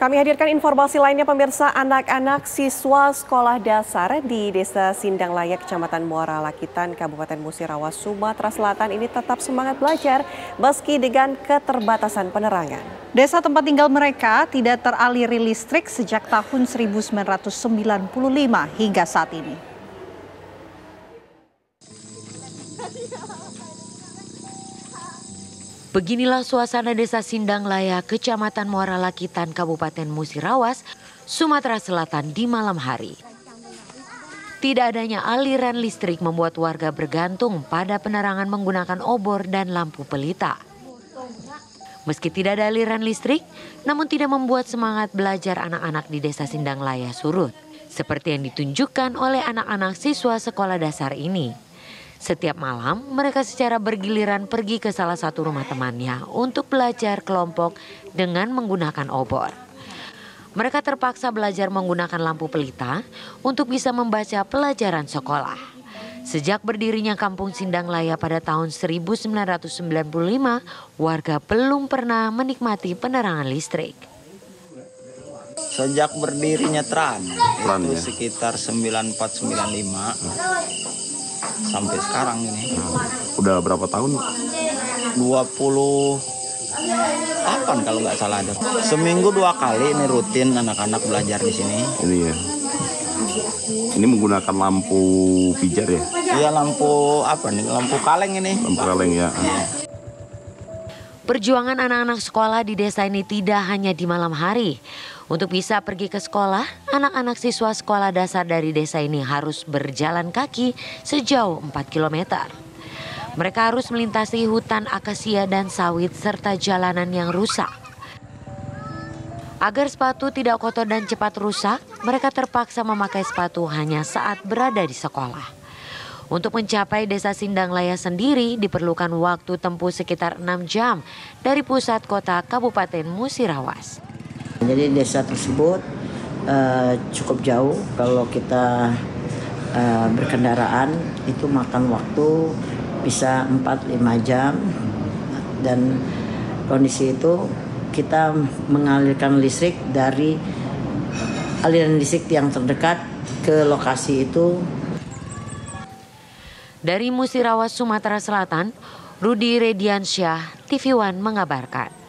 Kami hadirkan informasi lainnya pemirsa, anak-anak siswa sekolah dasar di Desa Sindang Laya, Kecamatan Muara Lakitan, Kabupaten Musi Rawas, Sumatera Selatan ini tetap semangat belajar meski dengan keterbatasan penerangan. Desa tempat tinggal mereka tidak teraliri listrik sejak tahun 1995 hingga saat ini. Beginilah suasana Desa Sindang Laya, Kecamatan Muara Lakitan, Kabupaten Musi Rawas, Sumatera Selatan di malam hari. Tidak adanya aliran listrik membuat warga bergantung pada penerangan menggunakan obor dan lampu pelita. Meski tidak ada aliran listrik, namun tidak membuat semangat belajar anak-anak di Desa Sindang Laya surut, seperti yang ditunjukkan oleh anak-anak siswa sekolah dasar ini. Setiap malam, mereka secara bergiliran pergi ke salah satu rumah temannya untuk belajar kelompok dengan menggunakan obor. Mereka terpaksa belajar menggunakan lampu pelita untuk bisa membaca pelajaran sekolah. Sejak berdirinya Kampung Sindang Laya pada tahun 1995, warga belum pernah menikmati penerangan listrik. Sejak berdirinya Tran, itu sekitar 94-95. Sampai sekarang ini. Udah berapa tahun? 28 kalau nggak salah ada. Seminggu 2 kali ini rutin anak-anak belajar di sini. Ini ya. Ini menggunakan lampu pijar ya? Iya, lampu apa nih? Lampu kaleng ini. Lampu kaleng ya. Perjuangan anak-anak sekolah di desa ini tidak hanya di malam hari. Untuk bisa pergi ke sekolah, anak-anak siswa sekolah dasar dari desa ini harus berjalan kaki sejauh 4 km. Mereka harus melintasi hutan akasia dan sawit serta jalanan yang rusak. Agar sepatu tidak kotor dan cepat rusak, mereka terpaksa memakai sepatu hanya saat berada di sekolah. Untuk mencapai Desa Sindang Laya sendiri diperlukan waktu tempuh sekitar 6 jam dari pusat kota Kabupaten Musi Rawas. Jadi desa tersebut cukup jauh, kalau kita berkendaraan itu makan waktu bisa 4-5 jam. Dan kondisi itu kita mengalirkan listrik dari aliran listrik yang terdekat ke lokasi itu. Dari Musi Rawas, Sumatera Selatan, Rudi Rediansyah, TV One mengabarkan.